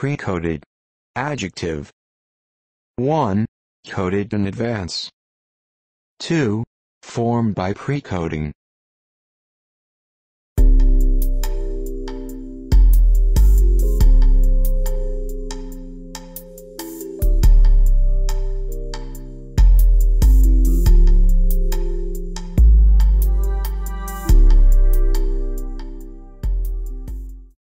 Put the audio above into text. Precoded. Adjective. 1. Coded in advance. 2. Formed by precoding.